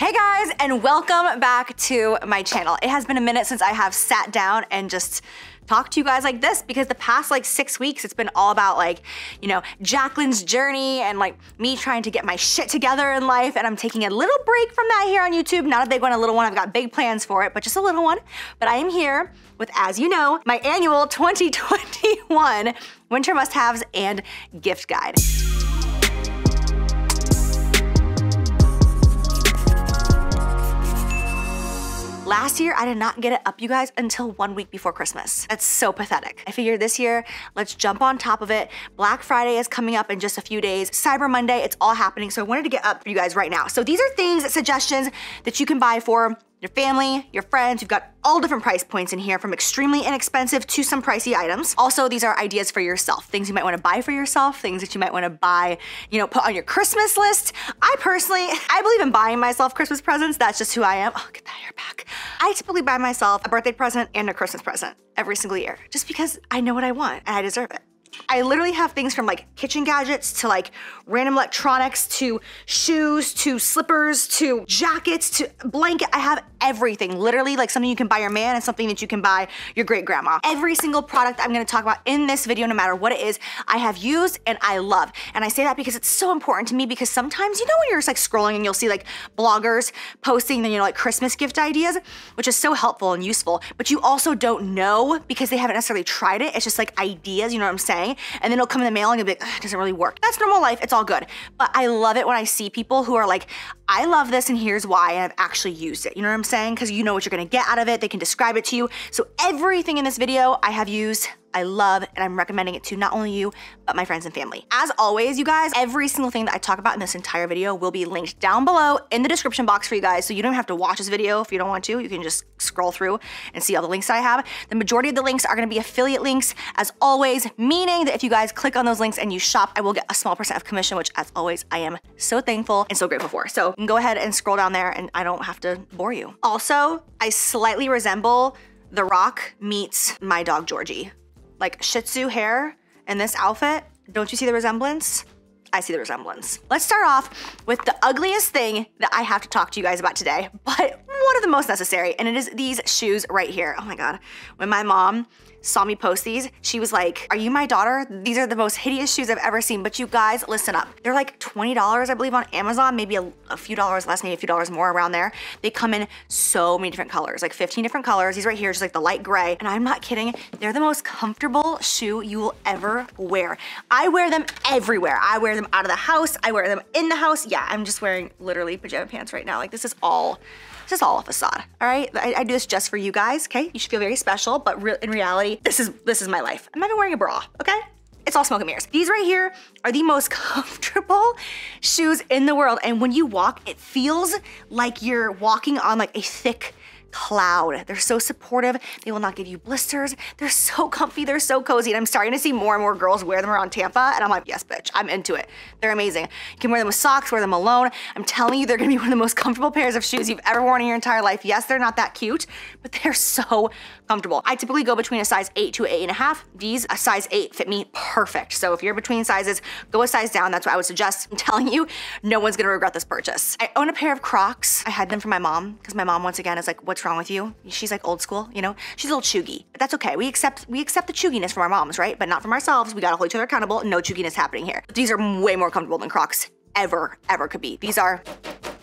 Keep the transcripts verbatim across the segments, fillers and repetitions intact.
Hey guys, and welcome back to my channel. It has been a minute since I have sat down and just talked to you guys like this, because the past like six weeks, it's been all about like, you know, Jaclyn's journey and like me trying to get my shit together in life. And I'm taking a little break from that here on YouTube. Not a big one, a little one. I've got big plans for it, but just a little one. But I am here with, as you know, my annual twenty twenty-one winter must-haves and gift guide. Last year, I did not get it up, you guys, until one week before Christmas. That's so pathetic. I figured this year, let's jump on top of it. Black Friday is coming up in just a few days. Cyber Monday, it's all happening. So I wanted to get up for you guys right now. So these are things, suggestions that you can buy for your family, your friends. You've got all different price points in here, from extremely inexpensive to some pricey items. Also, these are ideas for yourself, things you might wanna buy for yourself, things that you might wanna buy, you know, put on your Christmas list. I personally, I believe in buying myself Christmas presents. That's just who I am. Oh, get that hair back. I typically buy myself a birthday present and a Christmas present every single year, just because I know what I want and I deserve it. I literally have things from like kitchen gadgets to like random electronics to shoes to slippers to jackets to blanket. I have everything, literally, like something you can buy your man and something that you can buy your great grandma. Every single product I'm gonna talk about in this video, no matter what it is, I have used and I love. And I say that because it's so important to me, because sometimes, you know, when you're just like scrolling and you'll see like bloggers posting, you know, like Christmas gift ideas, which is so helpful and useful, but you also don't know because they haven't necessarily tried it. It's just like ideas, you know what I'm saying? And then it'll come in the mail and you'll be like, it doesn't really work. That's normal life, it's all good. But I love it when I see people who are like, I love this and here's why, and I've actually used it. You know what I'm saying? Because you know what you're gonna get out of it, they can describe it to you. So everything in this video I have used, I love, and I'm recommending it to not only you, but my friends and family. As always, you guys, every single thing that I talk about in this entire video will be linked down below in the description box for you guys, so you don't have to watch this video if you don't want to. You can just scroll through and see all the links that I have. The majority of the links are gonna be affiliate links, as always, meaning that if you guys click on those links and you shop, I will get a small percent of commission, which as always, I am so thankful and so grateful for. So you can go ahead and scroll down there and I don't have to bore you. Also, I slightly resemble The Rock meets my dog, Georgie. Like Shih Tzu hair and this outfit, don't you see the resemblance? I see the resemblance. Let's start off with the ugliest thing that I have to talk to you guys about today, but one of the most necessary, and it is these shoes right here. Oh my God, when my mom saw me post these, she was like, are you my daughter? These are the most hideous shoes I've ever seen, but you guys, listen up. They're like twenty dollars, I believe, on Amazon, maybe a, a few dollars less, maybe a few dollars more, around there. They come in so many different colors, like fifteen different colors. These right here, just like the light gray, and I'm not kidding, they're the most comfortable shoe you will ever wear. I wear them everywhere. I wear them out of the house, I wear them in the house. Yeah, I'm just wearing literally pajama pants right now. Like this is all, this is all a facade, all right? I, I do this just for you guys, okay? You should feel very special, but re in reality, This is this is my life. I'm not even wearing a bra, okay? It's all smoke and mirrors. These right here are the most comfortable shoes in the world. And when you walk, it feels like you're walking on like a thick cloud. They're so supportive. They will not give you blisters. They're so comfy. They're so cozy. And I'm starting to see more and more girls wear them around Tampa. And I'm like, yes, bitch, I'm into it. They're amazing. You can wear them with socks, wear them alone. I'm telling you, they're gonna be one of the most comfortable pairs of shoes you've ever worn in your entire life. Yes, they're not that cute, but they're so comfortable. I typically go between a size eight to eight and a half. These, a size eight, fit me perfect. So if you're between sizes, go a size down. That's what I would suggest. I'm telling you, no one's gonna regret this purchase. I own a pair of Crocs. I had them from my mom, because my mom, once again, is like, what's wrong with you? She's like old school, you know? She's a little chuggy, but that's okay. We accept we accept the chuginess from our moms, right? But not from ourselves. We gotta hold each other accountable. No chuginess happening here. These are way more comfortable than Crocs ever, ever could be. These are,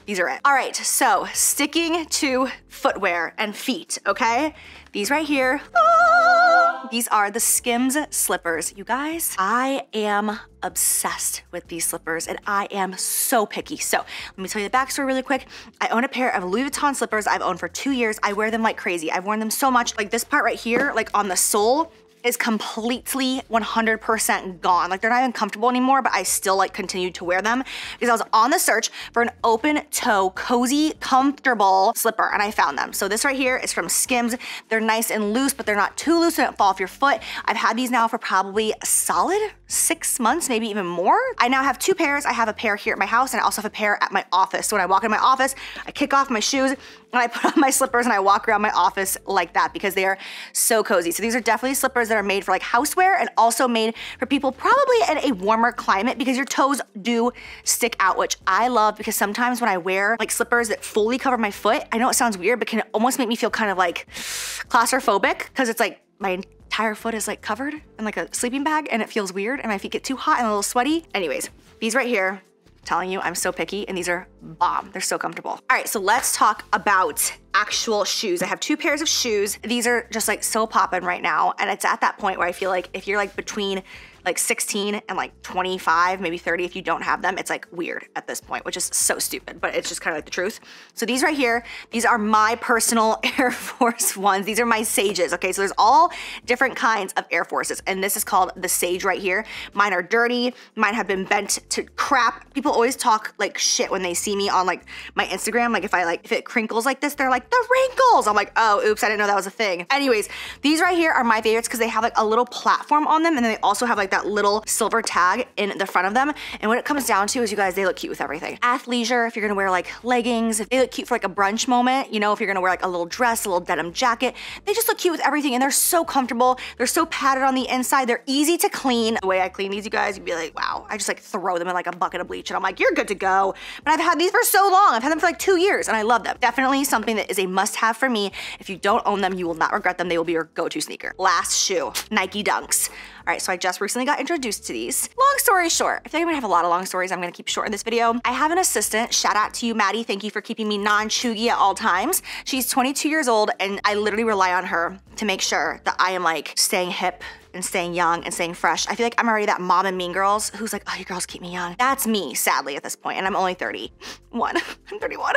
these are it. All right, so sticking to footwear and feet, okay? These right here, ah, these are the Skims slippers. You guys, I am obsessed with these slippers and I am so picky. So let me tell you the backstory really quick. I own a pair of Louis Vuitton slippers I've owned for two years. I wear them like crazy. I've worn them so much. Like this part right here, like on the sole, is completely one hundred percent gone. Like they're not even comfortable anymore, but I still like continued to wear them because I was on the search for an open toe, cozy, comfortable slipper, and I found them. So this right here is from Skims. They're nice and loose, but they're not too loose, so they don't fall off your foot. I've had these now for probably a solid six months, maybe even more. I now have two pairs. I have a pair here at my house and I also have a pair at my office. So when I walk in my office, I kick off my shoes and I put on my slippers and I walk around my office like that because they are so cozy. So these are definitely slippers that are made for like housewear and also made for people probably in a warmer climate because your toes do stick out, which I love because sometimes when I wear like slippers that fully cover my foot, I know it sounds weird, but can almost make me feel kind of like claustrophobic because it's like my entire foot is like covered in like a sleeping bag and it feels weird and my feet get too hot and a little sweaty. Anyways, these right here, I'm telling you, I'm so picky and these are bomb. They're so comfortable. All right, so let's talk about actual shoes. I have two pairs of shoes. These are just like so poppin' right now. And it's at that point where I feel like if you're like between like sixteen and like twenty-five, maybe thirty, if you don't have them, it's like weird at this point, which is so stupid, but it's just kind of like the truth. So these right here, these are my personal Air Force ones. These are my Sages, okay? So there's all different kinds of Air Forces, and this is called the Sage right here. Mine are dirty. Mine have been bent to crap. People always talk like shit when they see me on like my Instagram. Like if I like, if it crinkles like this, they're like, the wrinkles. I'm like, oh, oops, I didn't know that was a thing. Anyways, these right here are my favorites because they have like a little platform on them, and then they also have like that that little silver tag in the front of them. And what it comes down to is, you guys, they look cute with everything. Athleisure, if you're gonna wear like leggings, if they look cute for like a brunch moment, you know, if you're gonna wear like a little dress, a little denim jacket, they just look cute with everything and they're so comfortable. They're so padded on the inside. They're easy to clean. The way I clean these, you guys, you'd be like, wow. I just like throw them in like a bucket of bleach and I'm like, you're good to go. But I've had these for so long. I've had them for like two years and I love them. Definitely something that is a must have for me. If you don't own them, you will not regret them. They will be your go-to sneaker. Last shoe, Nike Dunks. All right, so I just recently got introduced to these. Long story short, I feel like I'm gonna have a lot of long stories. I'm gonna keep short in this video. I have an assistant, shout out to you, Maddie. Thank you for keeping me non-chuggy at all times. She's twenty-two years old and I literally rely on her to make sure that I am like staying hip and staying young and staying fresh. I feel like I'm already that mom in Mean Girls who's like, oh, you girls keep me young. That's me, sadly, at this point, and I'm only thirty-one. I'm thirty-one.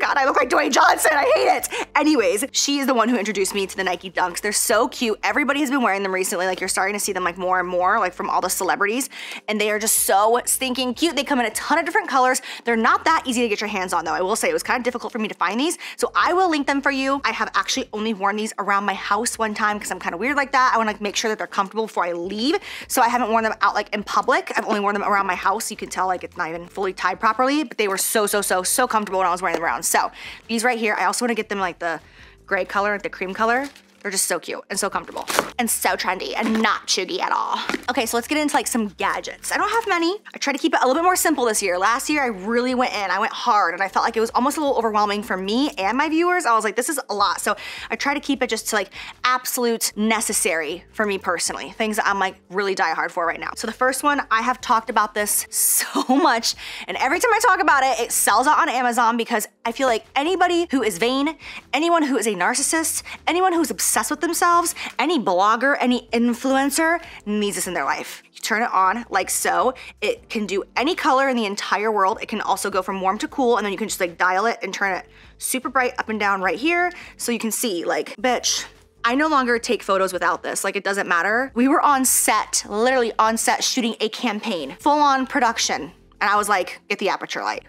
God, I look like Dwayne Johnson, I hate it. Anyways, she is the one who introduced me to the Nike Dunks. They're so cute. Everybody has been wearing them recently. Like you're starting to see them like more and more, like from all the celebrities, and they are just so stinking cute. They come in a ton of different colors. They're not that easy to get your hands on though. I will say it was kind of difficult for me to find these, so I will link them for you. I have actually only worn these around my house one time because I'm kind of weird like that. I wanna like, make sure that they're comfortable before I leave, so I haven't worn them out like in public. I've only worn them around my house. You can tell like it's not even fully tied properly, but they were so, so, so, so comfortable when I was wearing them around. So these right here, I also wanna get them like the gray color, like the cream color. They're just so cute and so comfortable and so trendy and not chuggy at all. Okay, so let's get into like some gadgets. I don't have many. I tried to keep it a little bit more simple this year. Last year, I really went in, I went hard, and I felt like it was almost a little overwhelming for me and my viewers. I was like, this is a lot. So I try to keep it just to like absolute necessary for me personally, things that I'm like really die hard for right now. So the first one, I have talked about this so much, and every time I talk about it, it sells out on Amazon because I feel like anybody who is vain, anyone who is a narcissist, anyone who's obsessed obsessed with themselves, any blogger, any influencer needs this in their life. You turn it on like so. It can do any color in the entire world. It can also go from warm to cool, and then you can just like dial it and turn it super bright up and down right here. So you can see like, bitch, I no longer take photos without this. Like, it doesn't matter. We were on set, literally on set, shooting a campaign, full on production. And I was like, get the Aperture light.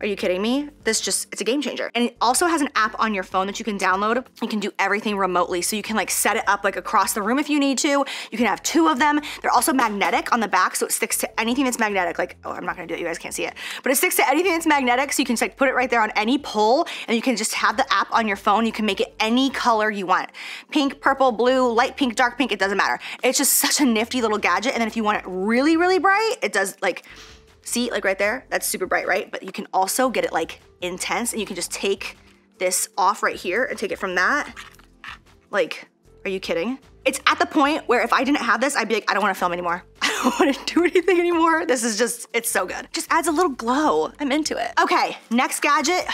Are you kidding me? This just, it's a game changer. And it also has an app on your phone that you can download. You can do everything remotely. So you can like set it up like across the room if you need to. You can have two of them. They're also magnetic on the back, so it sticks to anything that's magnetic. Like, oh, I'm not gonna do it, you guys can't see it. But it sticks to anything that's magnetic, so you can just like put it right there on any pole, and you can just have the app on your phone. You can make it any color you want. Pink, purple, blue, light pink, dark pink, it doesn't matter. It's just such a nifty little gadget. And then if you want it really, really bright, it does like, see, like right there, that's super bright, right? But you can also get it like intense, and you can just take this off right here and take it from that. Like, are you kidding? It's at the point where if I didn't have this, I'd be like, I don't wanna film anymore. I don't wanna do anything anymore. This is just, it's so good. Just adds a little glow. I'm into it. Okay, next gadget.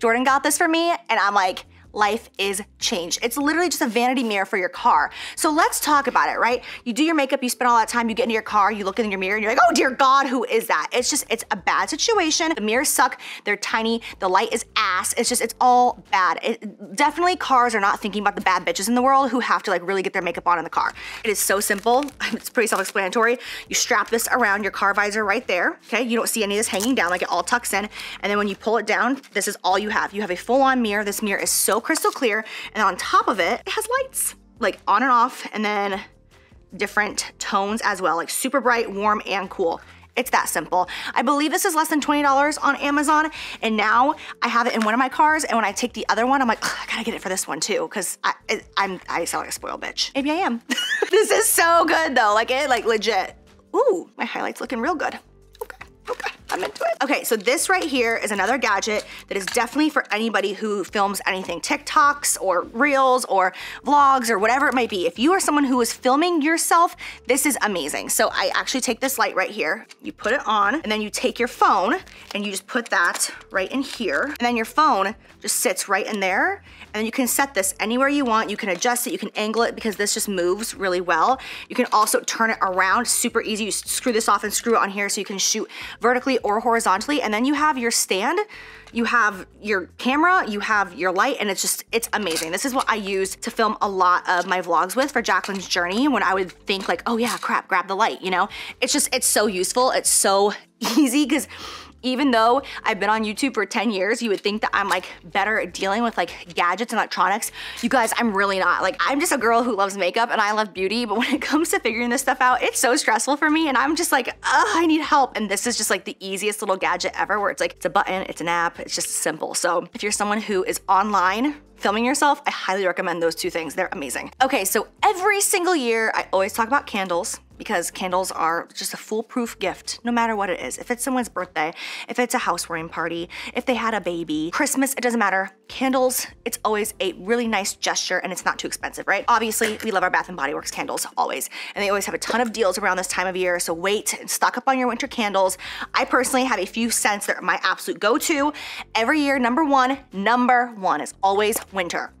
Jordan got this for me, and I'm like, life is changed. It's literally just a vanity mirror for your car. So let's talk about it, right? You do your makeup, you spend all that time, you get into your car, you look in your mirror and you're like, oh dear God, who is that? It's just, it's a bad situation. The mirrors suck, they're tiny, the light is ass. It's just, it's all bad. It, definitely cars are not thinking about the bad bitches in the world who have to like really get their makeup on in the car. It is so simple, it's pretty self-explanatory. You strap this around your car visor right there, okay? You don't see any of this hanging down, like it all tucks in. And then when you pull it down, this is all you have. You have a full-on mirror. This mirror is so crystal clear, and on top of it, it has lights, like on and off, and then different tones as well, like super bright, warm, and cool. It's that simple. I believe this is less than twenty dollars on Amazon, and now I have it in one of my cars, and when I take the other one, I'm like, I gotta get it for this one too, because I, I'm, I sound like a spoiled bitch. Maybe I am. This is so good though, like it, like legit. Ooh, my highlight's looking real good. Okay, okay, I'm into it. Okay, so this right here is another gadget that is definitely for anybody who films anything, TikToks or Reels or vlogs or whatever it might be. If you are someone who is filming yourself, this is amazing. So I actually take this light right here, you put it on, and then you take your phone and you just put that right in here. And then your phone just sits right in there, and you can set this anywhere you want. You can adjust it, you can angle it, because this just moves really well. You can also turn it around, super easy. You screw this off and screw it on here so you can shoot vertically or horizontally, and then you have your stand, you have your camera, you have your light, and it's just, it's amazing. This is what I use to film a lot of my vlogs with for Jaclyn's Journey, when I would think like, oh yeah, crap, grab the light, you know? It's just, it's so useful, it's so easy, because even though I've been on YouTube for ten years, you would think that I'm like better at dealing with like gadgets and electronics. You guys, I'm really not. Like, I'm just a girl who loves makeup and I love beauty, but when it comes to figuring this stuff out, it's so stressful for me, and I'm just like, oh, I need help. And this is just like the easiest little gadget ever, where it's like, it's a button, it's an app, it's just simple. So if you're someone who is online filming yourself, I highly recommend those two things. They're amazing. Okay, so every single year, I always talk about candles, because candles are just a foolproof gift, no matter what it is. If it's someone's birthday, if it's a housewarming party, if they had a baby, Christmas, it doesn't matter. Candles, it's always a really nice gesture, and it's not too expensive, right? Obviously, we love our Bath and Body Works candles, always. And they always have a ton of deals around this time of year, so wait and stock up on your winter candles. I personally have a few scents that are my absolute go-to every year. Number one, number one is always winter.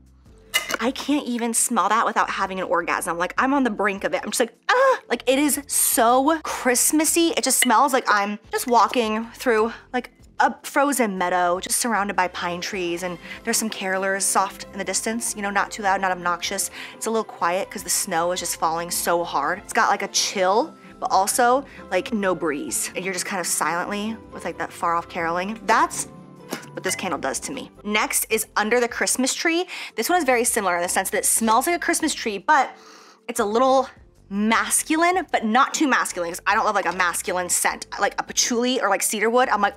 I can't even smell that without having an orgasm. Like, I'm on the brink of it. I'm just like, ah! Like, it is so Christmassy. It just smells like I'm just walking through like a frozen meadow, just surrounded by pine trees, and there's some carolers soft in the distance, you know, not too loud, not obnoxious. It's a little quiet because the snow is just falling so hard. It's got like a chill, but also like no breeze. And you're just kind of silently with like that far off caroling. That's what this candle does to me. Next is Under the Christmas Tree. This one is very similar in the sense that it smells like a Christmas tree, but it's a little masculine, but not too masculine, because I don't love like a masculine scent. Like a patchouli or like cedarwood, I'm like,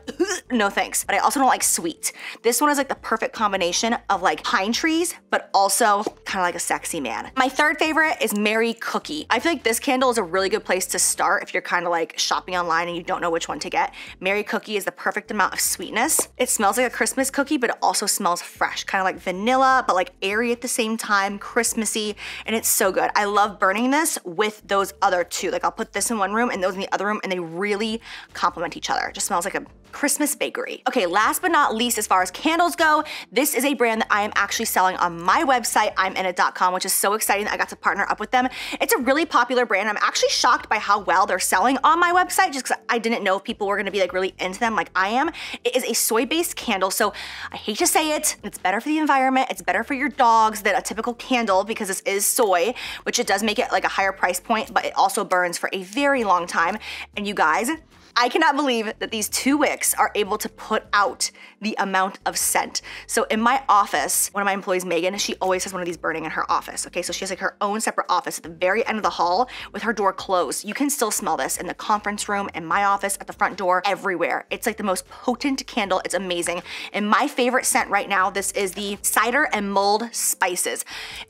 no thanks. But I also don't like sweet. This one is like the perfect combination of like pine trees, but also kind of like a sexy man. My third favorite is Mary Cookie. I feel like this candle is a really good place to start if you're kind of like shopping online and you don't know which one to get. Mary Cookie is the perfect amount of sweetness. It smells like a Christmas cookie, but it also smells fresh, kind of like vanilla, but like airy at the same time, Christmassy, and it's so good. I love burning this with those other two. Like, I'll put this in one room and those in the other room, and they really complement each other. It just smells like a Christmas bakery. Okay, last but not least, as far as candles go, this is a brand that I am actually selling on my website, i minit dot com, which is so exciting that I got to partner up with them. It's a really popular brand. I'm actually shocked by how well they're selling on my website, just because I didn't know if people were gonna be like really into them like I am. It is a soy-based candle, so I hate to say it, it's better for the environment, it's better for your dogs than a typical candle, because this is soy, which it does make it like a higher price point, but it also burns for a very long time. And you guys, I cannot believe that these two wicks are able to put out the amount of scent. So in my office, one of my employees, Megan, she always has one of these burning in her office. Okay, so she has like her own separate office at the very end of the hall with her door closed. You can still smell this in the conference room, in my office, at the front door, everywhere. It's like the most potent candle. It's amazing. And my favorite scent right now, this is the cider and mulled spices.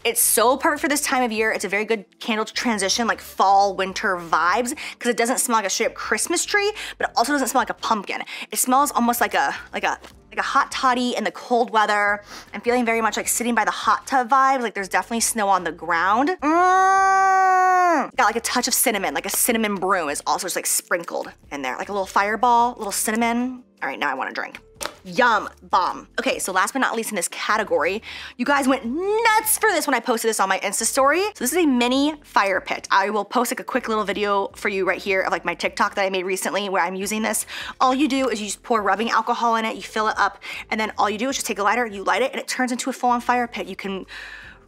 It's so perfect for this time of year. It's a very good candle to transition like fall, winter vibes, because it doesn't smell like a straight up Christmas tree, but it also doesn't smell like a pumpkin. It smells almost like a, like a, like a hot toddy in the cold weather. I'm feeling very much like sitting by the hot tub vibes. Like, there's definitely snow on the ground. Mm. Got like a touch of cinnamon, like a cinnamon broom is also just like sprinkled in there. Like a little fireball, little cinnamon. All right, now I want a drink. Yum, bomb. Okay, so last but not least in this category, you guys went nuts for this when I posted this on my Insta story. So this is a mini fire pit. I will post like a quick little video for you right here of like my TikTok that I made recently where I'm using this. All you do is you just pour rubbing alcohol in it, you fill it up, and then all you do is just take a lighter, you light it, and it turns into a full-on fire pit. You can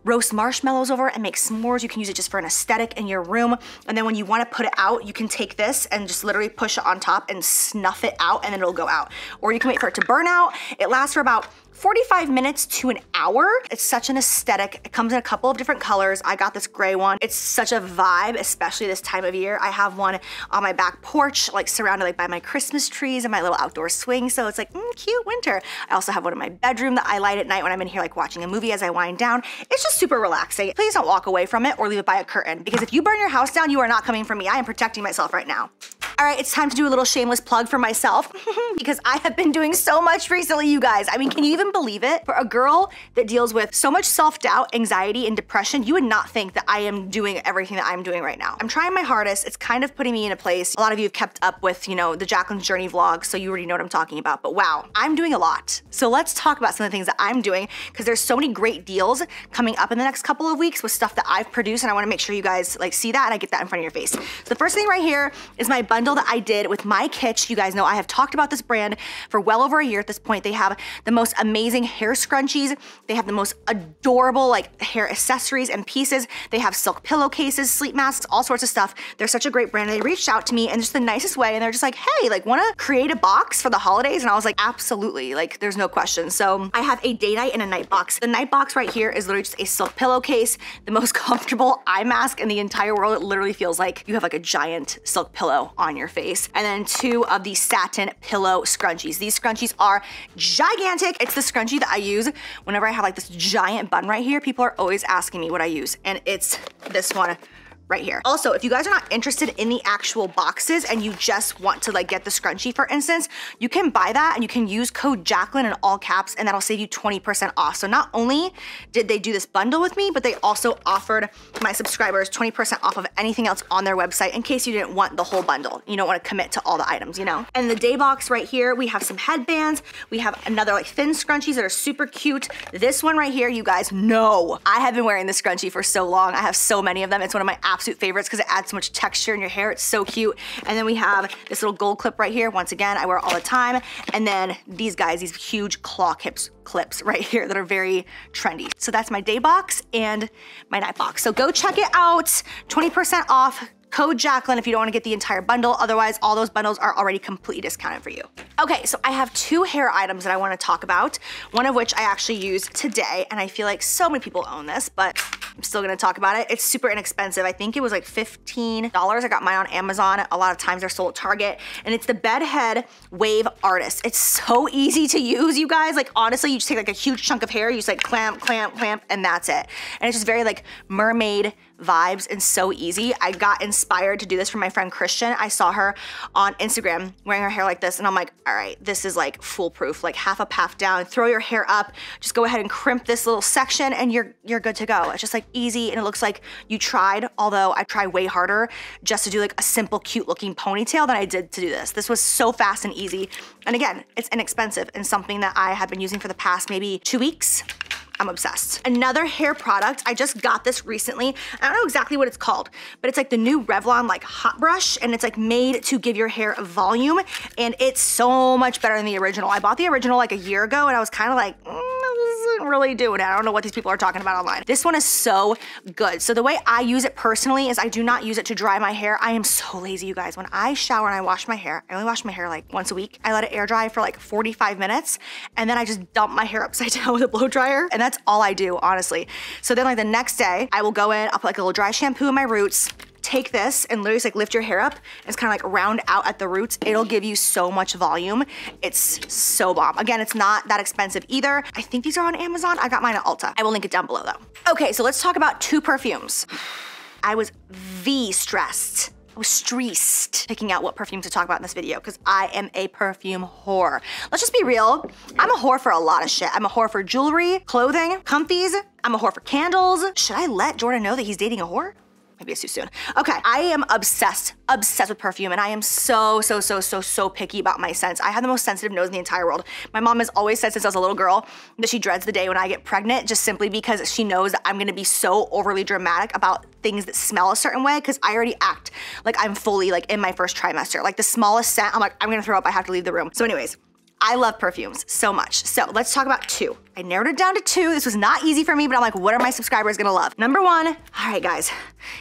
roast marshmallows over it and make s'mores. You can use it just for an aesthetic in your room. And then when you wanna put it out, you can take this and just literally push it on top and snuff it out, and then it'll go out. Or you can wait for it to burn out. It lasts for about forty-five minutes to an hour. It's such an aesthetic. It comes in a couple of different colors. I got this gray one. It's such a vibe, especially this time of year. I have one on my back porch, like surrounded like by my Christmas trees and my little outdoor swing. So it's like, mm, cute winter. I also have one in my bedroom that I light at night when I'm in here like watching a movie as I wind down. It's just super relaxing. Please don't walk away from it or leave it by a curtain, because if you burn your house down, you are not coming for me. I am protecting myself right now. All right, it's time to do a little shameless plug for myself because I have been doing so much recently, you guys. I mean, can you even believe it? For a girl that deals with so much self-doubt, anxiety, and depression, you would not think that I am doing everything that I'm doing right now. I'm trying my hardest. It's kind of putting me in a place. A lot of you have kept up with, you know, the Jaclyn's Journey vlog, so you already know what I'm talking about, but wow, I'm doing a lot. So let's talk about some of the things that I'm doing because there's so many great deals coming up in the next couple of weeks with stuff that I've produced, and I wanna make sure you guys like see that and I get that in front of your face. So the first thing right here is my bundle that I did with my Kitsch. You guys know I have talked about this brand for well over a year at this point. They have the most amazing hair scrunchies. They have the most adorable like hair accessories and pieces. They have silk pillowcases, sleep masks, all sorts of stuff. They're such a great brand. They reached out to me in just the nicest way and they're just like, hey, like wanna create a box for the holidays? And I was like, absolutely, like there's no question. So I have a day night and a night box. The night box right here is literally just a silk pillowcase, the most comfortable eye mask in the entire world. It literally feels like you have like a giant silk pillow on your face. And then two of the satin pillow scrunchies. These scrunchies are gigantic. It's the scrunchie that I use whenever I have like this giant bun right here. People are always asking me what I use, and it's this one right here. Also, if you guys are not interested in the actual boxes and you just want to like get the scrunchie, for instance, you can buy that and you can use code Jaclyn in all caps and that'll save you twenty percent off. So not only did they do this bundle with me, but they also offered my subscribers twenty percent off of anything else on their website in case you didn't want the whole bundle. You don't want to commit to all the items, you know? And the day box right here, we have some headbands. We have another like thin scrunchies that are super cute. This one right here, you guys know, I have been wearing this scrunchie for so long. I have so many of them. It's one of my absolute absolute favorites because it adds so much texture in your hair. It's so cute. And then we have this little gold clip right here. Once again, I wear it all the time. And then these guys, these huge claw clips clips right here that are very trendy. So that's my day box and my night box. So go check it out. twenty percent off. Code Jaclyn if you don't wanna get the entire bundle. Otherwise, all those bundles are already completely discounted for you. Okay, so I have two hair items that I wanna talk about, one of which I actually used today, and I feel like so many people own this, but I'm still gonna talk about it. It's super inexpensive. I think it was like fifteen dollars. I got mine on Amazon. A lot of times they're sold at Target, and it's the Bedhead Wave Artist. It's so easy to use, you guys. Like honestly, you just take like a huge chunk of hair, you just like clamp, clamp, clamp, and that's it. And it's just very like mermaid vibes and so easy. I got inspired to do this from my friend Christian. I saw her on Instagram wearing her hair like this and I'm like, all right, this is like foolproof, like half up, half down, throw your hair up, just go ahead and crimp this little section and you're you're good to go. It's just like easy and it looks like you tried, although I try way harder just to do like a simple cute looking ponytail than I did to do this. This was so fast and easy. And again, it's inexpensive and something that I have been using for the past maybe two weeks. I'm obsessed. Another hair product, I just got this recently. I don't know exactly what it's called, but it's like the new Revlon like hot brush, and it's like made to give your hair volume, and it's so much better than the original. I bought the original like a year ago and I was kind of like, mm, this isn't really doing it. I don't know what these people are talking about online. This one is so good. So the way I use it personally is I do not use it to dry my hair. I am so lazy, you guys. When I shower and I wash my hair, I only wash my hair like once a week. I let it air dry for like forty-five minutes, and then I just dump my hair upside down with a blow dryer, and that's That's all I do, honestly. So then like the next day, I will go in, I'll put like a little dry shampoo in my roots, take this and literally just like lift your hair up. It's kind of like round out at the roots. It'll give you so much volume. It's so bomb. Again, it's not that expensive either. I think these are on Amazon. I got mine at Ulta. I will link it down below though. Okay, so let's talk about two perfumes. I was V stressed. I was stressed picking out what perfume to talk about in this video because I am a perfume whore. Let's just be real. I'm a whore for a lot of shit. I'm a whore for jewelry, clothing, comfies. I'm a whore for candles. Should I let Jordan know that he's dating a whore? Maybe it's too soon. Okay, I am obsessed, obsessed with perfume, and I am so, so, so, so, so picky about my scents. I have the most sensitive nose in the entire world. My mom has always said since I was a little girl that she dreads the day when I get pregnant, just simply because she knows that I'm gonna be so overly dramatic about things that smell a certain way, because I already act like I'm fully like in my first trimester. Like the smallest scent, I'm like, I'm gonna throw up, I have to leave the room. So anyways, I love perfumes so much. So let's talk about two. I narrowed it down to two. This was not easy for me, but I'm like, what are my subscribers gonna love? Number one, all right guys,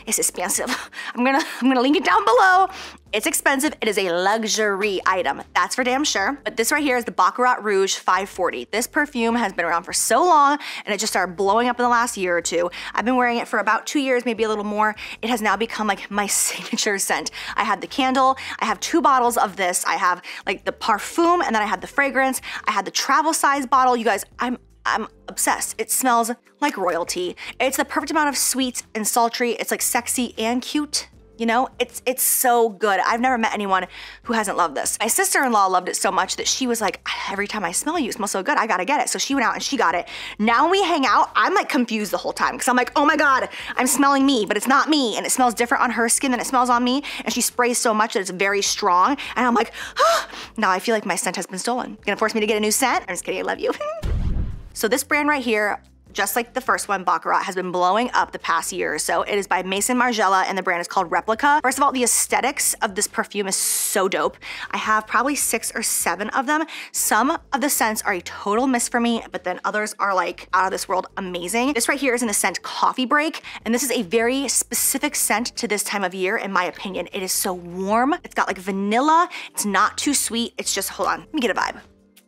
it's expensive. I'm gonna, I'm gonna link it down below. It's expensive, it is a luxury item. That's for damn sure. But this right here is the Baccarat Rouge five forty. This perfume has been around for so long and it just started blowing up in the last year or two. I've been wearing it for about two years, maybe a little more. It has now become like my signature scent. I had the candle, I have two bottles of this. I have like the parfum and then I had the fragrance. I had the travel size bottle. You guys, I'm I'm obsessed. It smells like royalty. It's the perfect amount of sweet and sultry. It's like sexy and cute. You know, it's it's so good. I've never met anyone who hasn't loved this. My sister-in-law loved it so much that she was like, every time I smell you, it smells so good, I gotta get it. So she went out and she got it. Now when we hang out, I'm like confused the whole time because I'm like, oh my God, I'm smelling me, but it's not me. And it smells different on her skin than it smells on me. And she sprays so much that it's very strong. And I'm like, ah! Now I feel like my scent has been stolen. You're gonna force me to get a new scent? I'm just kidding, I love you. So this brand right here, just like the first one, Baccarat, has been blowing up the past year or so. It is by Maison Margiela and the brand is called Replica. First of all, the aesthetics of this perfume is so dope. I have probably six or seven of them. Some of the scents are a total miss for me, but then others are like out of this world amazing. This right here is in the scent Coffee Break, and this is a very specific scent to this time of year, in my opinion. It is so warm. It's got like vanilla. It's not too sweet. It's just, hold on, let me get a vibe.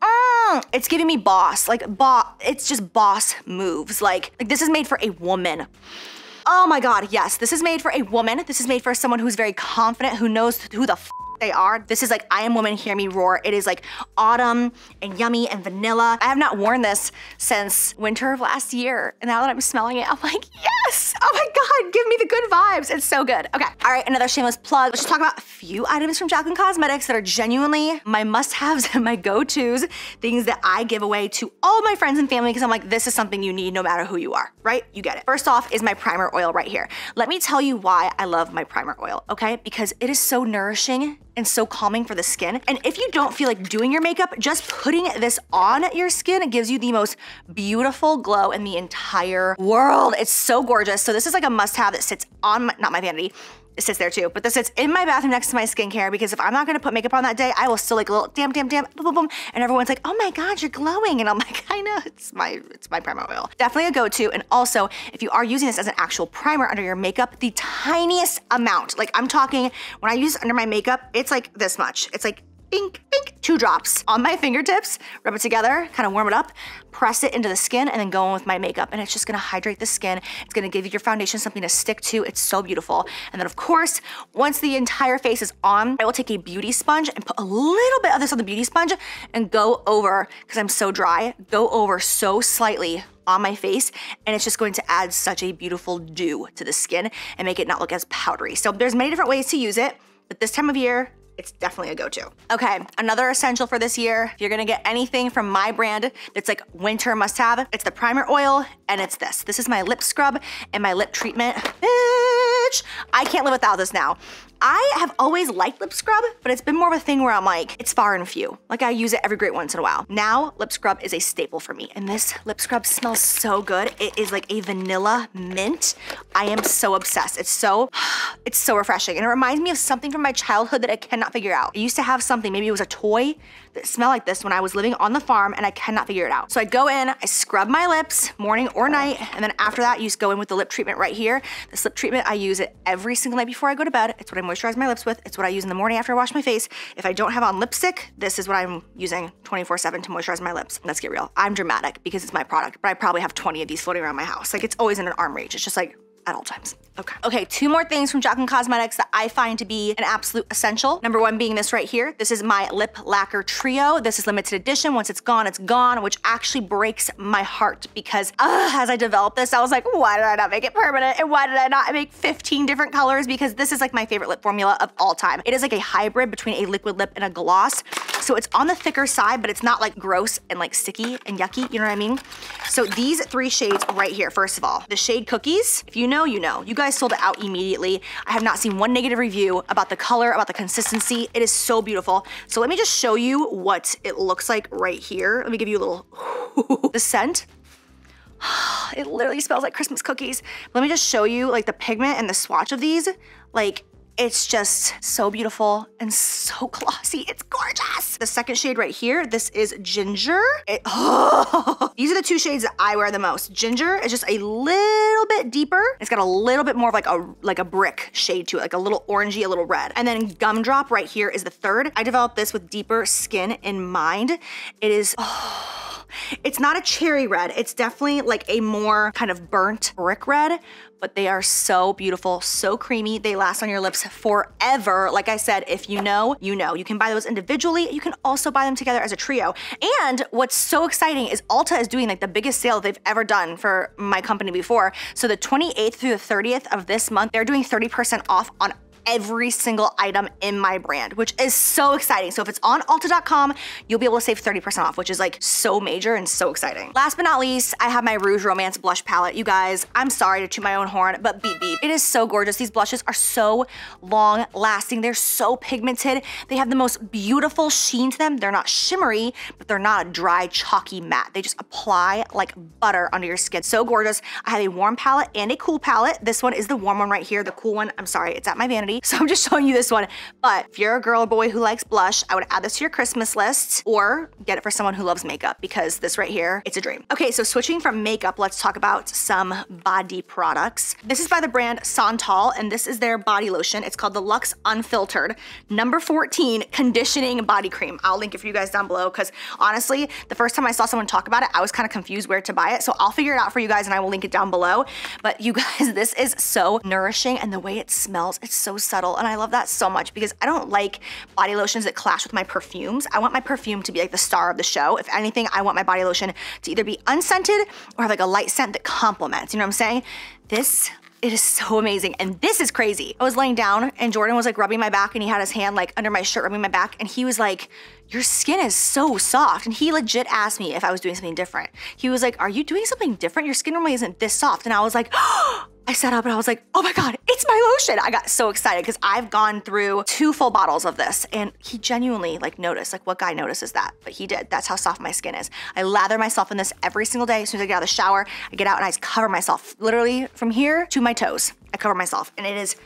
Mm, it's giving me boss, like boss, it's just boss moves. Like, like this is made for a woman. Oh my God, yes, this is made for a woman. This is made for someone who's very confident, who knows who the f they are. This is like, I am woman, hear me roar. It is like autumn and yummy and vanilla. I have not worn this since winter of last year. And now that I'm smelling it, I'm like, yes, oh my God, give me the good vibes. It's so good. Okay, all right, another shameless plug. Let's just talk about a few items from Jaclyn Cosmetics that are genuinely my must-haves and my go-tos, things that I give away to all my friends and family because I'm like, this is something you need no matter who you are, right? You get it. First off is my primer oil right here. Let me tell you why I love my primer oil, okay? Because it is so nourishing and so calming for the skin. And if you don't feel like doing your makeup, just putting this on your skin, it gives you the most beautiful glow in the entire world. It's so gorgeous. So this is like a must-have that sits on, my, not my vanity, it sits there too, but this sits in my bathroom next to my skincare because if I'm not gonna put makeup on that day, I will still like a little damn, damn, damn, boom, boom, boom, and everyone's like, oh my God, you're glowing. And I'm like, I know, it's my, it's my primer oil. Definitely a go-to. And also, if you are using this as an actual primer under your makeup, the tiniest amount, like I'm talking, when I use it under my makeup, it's like this much. It's like, bink, bink, two drops on my fingertips, rub it together, kind of warm it up, press it into the skin and then go in with my makeup. And it's just gonna hydrate the skin. It's gonna give your foundation something to stick to. It's so beautiful. And then of course, once the entire face is on, I will take a beauty sponge and put a little bit of this on the beauty sponge and go over, because I'm so dry, go over so slightly on my face, and it's just going to add such a beautiful dew to the skin and make it not look as powdery. So there's many different ways to use it, but this time of year, it's definitely a go-to. Okay, another essential for this year, if you're gonna get anything from my brand that's like winter must-have, it's the primer oil and it's this. This is my lip scrub and my lip treatment. Bitch, I can't live without this now. I have always liked lip scrub, but it's been more of a thing where I'm like, it's far and few. Like I use it every great once in a while. Now, lip scrub is a staple for me. And this lip scrub smells so good. It is like a vanilla mint. I am so obsessed. It's so, it's so refreshing. And it reminds me of something from my childhood that I cannot figure out. I used to have something, maybe it was a toy that smelled like this when I was living on the farm and I cannot figure it out. So I go in, I scrub my lips morning or night. And then after that, you just go in with the lip treatment right here. This lip treatment, I use it every single night before I go to bed. It's what I'm moisturize my lips with. It's what I use in the morning after I wash my face. If I don't have on lipstick, this is what I'm using twenty-four seven to moisturize my lips. Let's get real. I'm dramatic because it's my product, but I probably have twenty of these floating around my house. Like it's always in an arm reach. It's just like at all times. Okay. Okay, two more things from Jaclyn Cosmetics that I find to be an absolute essential. Number one being this right here. This is my Lip Lacquer Trio. This is limited edition. Once it's gone, it's gone, which actually breaks my heart because uh, as I developed this, I was like, why did I not make it permanent? And why did I not make fifteen different colors? Because this is like my favorite lip formula of all time. It is like a hybrid between a liquid lip and a gloss. So it's on the thicker side, but it's not like gross and like sticky and yucky, you know what I mean? So these three shades right here, first of all, the shade Cookies, if you know, you know. You guys sold it out immediately. I have not seen one negative review about the color, about the consistency. It is so beautiful. So let me just show you what it looks like right here. Let me give you a little, the scent. It literally smells like Christmas cookies. Let me just show you like the pigment and the swatch of these. Like It's just so beautiful and so glossy. It's gorgeous. The second shade right here, this is Ginger. It, oh. These are the two shades that I wear the most. Ginger is just a little bit deeper. It's got a little bit more of like a, like a brick shade to it, like a little orangey, a little red. And then Gumdrop right here is the third. I developed this with deeper skin in mind. It is, oh, it's not a cherry red. It's definitely like a more kind of burnt brick red, but they are so beautiful, so creamy. They last on your lips forever. Like I said, if you know, you know. You can buy those individually. You can also buy them together as a trio. And what's so exciting is Ulta is doing like the biggest sale they've ever done for my company before. So the twenty-eighth through the thirtieth of this month, they're doing thirty percent off on every single item in my brand, which is so exciting. So if it's on Ulta dot com, you'll be able to save thirty percent off, which is like so major and so exciting. Last but not least, I have my Rouge Romance blush palette. You guys, I'm sorry to toot my own horn, but beep beep. It is so gorgeous. These blushes are so long lasting. They're so pigmented. They have the most beautiful sheen to them. They're not shimmery, but they're not a dry, chalky matte. They just apply like butter under your skin. So gorgeous. I have a warm palette and a cool palette. This one is the warm one right here. The cool one, I'm sorry, it's at my vanity. So I'm just showing you this one. But if you're a girl or boy who likes blush, I would add this to your Christmas list or get it for someone who loves makeup, because this right here, it's a dream. Okay, so switching from makeup, let's talk about some body products. This is by the brand Santal, and this is their body lotion. It's called the Luxe Unfiltered number fourteen Conditioning Body Cream. I'll link it for you guys down below, because honestly, the first time I saw someone talk about it, I was kind of confused where to buy it. So I'll figure it out for you guys and I will link it down below. But you guys, this is so nourishing, and the way it smells, it's so subtle, and I love that so much, because I don't like body lotions that clash with my perfumes. I want my perfume to be like the star of the show. If anything, I want my body lotion to either be unscented or have like a light scent that complements, you know what I'm saying? This, it is so amazing, and this is crazy. I was laying down and Jordan was like rubbing my back, and he had his hand like under my shirt rubbing my back, and he was like, your skin is so soft. And he legit asked me if I was doing something different. He was like, are you doing something different? Your skin normally isn't this soft. And I was like, oh! I sat up and I was like, oh my God, it's my lotion. I got so excited because I've gone through two full bottles of this, and he genuinely like noticed, like what guy notices that? But he did. That's how soft my skin is. I lather myself in this every single day. As soon as I get out of the shower, I get out and I just cover myself literally from here to my toes. I cover myself, and it is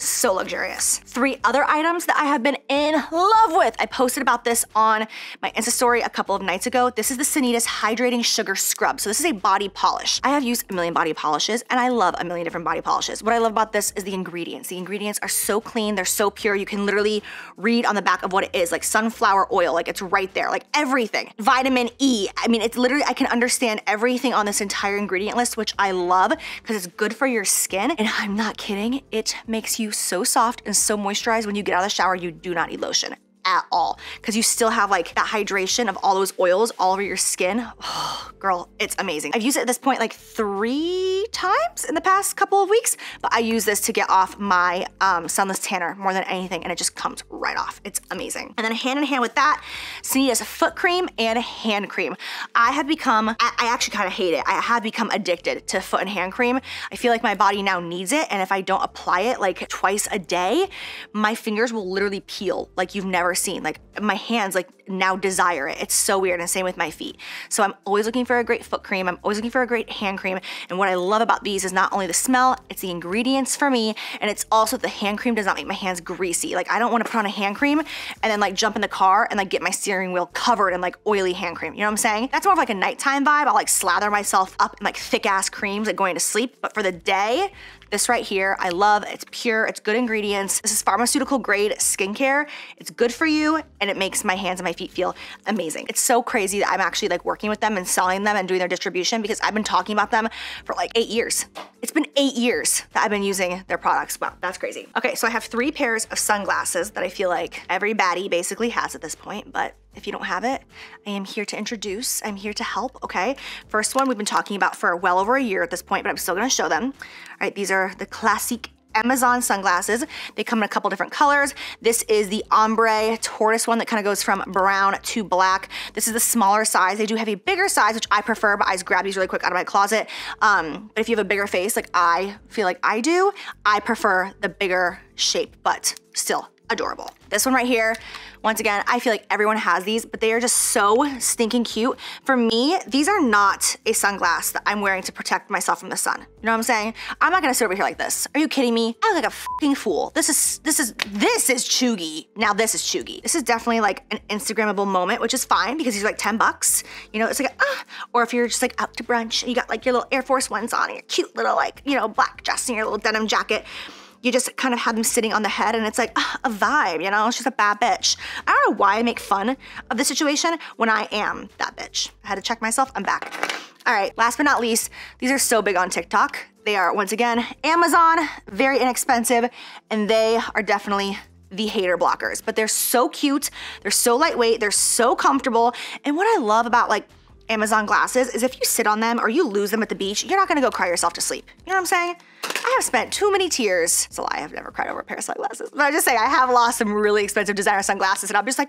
so luxurious. Three other items that I have been in love with. I posted about this on my Insta story a couple of nights ago. This is the Sanitas Hydrating Sugar Scrub. So this is a body polish. I have used a million body polishes, and I love a million different body polishes. What I love about this is the ingredients. The ingredients are so clean. They're so pure. You can literally read on the back of what it is, like sunflower oil. Like it's right there, like everything. Vitamin E. I mean, it's literally, I can understand everything on this entire ingredient list, which I love because it's good for your skin. And I'm not kidding. It makes you so soft and so moisturized. When you get out of the shower, you do not need lotion at all, because you still have like that hydration of all those oils all over your skin. Oh, girl, it's amazing. I've used it at this point like three times in the past couple of weeks, but I use this to get off my um, sunless tanner more than anything, and it just comes right off. It's amazing. And then hand in hand with that, Sanitas foot cream and hand cream. I have become, I, I actually kind of hate it. I have become addicted to foot and hand cream. I feel like my body now needs it, and if I don't apply it like twice a day, my fingers will literally peel like you've never seen. Like my hands like now desire it. It's so weird, and same with my feet. So I'm always looking for a great foot cream. I'm always looking for a great hand cream. And what I love about these is not only the smell, it's the ingredients for me. And it's also the hand cream does not make my hands greasy. Like I don't want to put on a hand cream and then like jump in the car and like get my steering wheel covered in like oily hand cream. You know what I'm saying? That's more of like a nighttime vibe. I'll like slather myself up in like thick ass creams like going to sleep. But for the day, this right here, I love. It's pure, it's good ingredients. This is pharmaceutical grade skincare. It's good for you, and it makes my hands and my feet feel amazing. It's so crazy that I'm actually like working with them and selling them and doing their distribution, because I've been talking about them for like eight years. It's been eight years that I've been using their products. Wow, that's crazy. Okay, so I have three pairs of sunglasses that I feel like every baddie basically has at this point, but if you don't have it, I am here to introduce. I'm here to help, okay? First one we've been talking about for well over a year at this point, but I'm still gonna show them. All right, these are the classic Amazon sunglasses. They come in a couple different colors. This is the ombre tortoise one that kind of goes from brown to black. This is the smaller size. They do have a bigger size, which I prefer, but I just grab these really quick out of my closet. Um, but if you have a bigger face, like I feel like I do, I prefer the bigger shape, but still adorable. This one right here, once again, I feel like everyone has these, but they are just so stinking cute. For me, these are not a sunglass that I'm wearing to protect myself from the sun. You know what I'm saying? I'm not gonna sit over here like this. Are you kidding me? I look like a fucking fool. This is, this is, this is chuggy. Now this is chuggy. This is definitely like an Instagrammable moment, which is fine because these are like ten bucks. You know, it's like, ah, or if you're just like out to brunch and you got like your little Air Force ones on and your cute little like, you know, black dress and your little denim jacket. You just kind of have them sitting on the head and it's like uh, a vibe, you know? She's a bad bitch. I don't know why I make fun of this situation when I am that bitch. I had to check myself, I'm back. All right, last but not least, these are so big on TikTok. They are, once again, Amazon, very inexpensive, and they are definitely the hater blockers, but they're so cute, they're so lightweight, they're so comfortable, and what I love about like Amazon glasses is if you sit on them or you lose them at the beach, you're not gonna go cry yourself to sleep. You know what I'm saying? I have spent too many tears. It's a lie, I've never cried over a pair of sunglasses. But I just say I have lost some really expensive designer sunglasses and I'm just like,